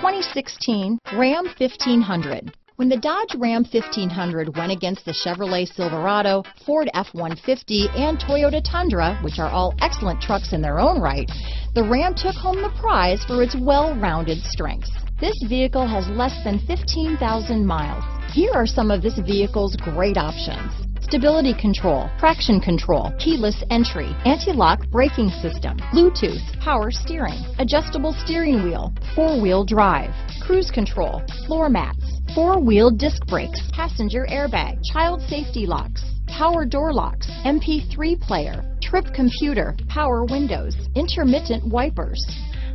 2016 Ram 1500. When the Dodge Ram 1500 went against the Chevrolet Silverado, Ford F-150, and Toyota Tundra, which are all excellent trucks in their own right, the Ram took home the prize for its well-rounded strengths. This vehicle has less than 15,000 miles. Here are some of this vehicle's great options: stability control, traction control, keyless entry, anti-lock braking system, Bluetooth, power steering, adjustable steering wheel, four-wheel drive, cruise control, floor mats, four-wheel disc brakes, passenger airbag, child safety locks, power door locks, MP3 player, trip computer, power windows, intermittent wipers.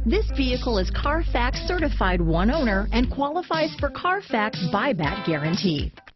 This vehicle is Carfax certified one owner and qualifies for Carfax buyback guarantee.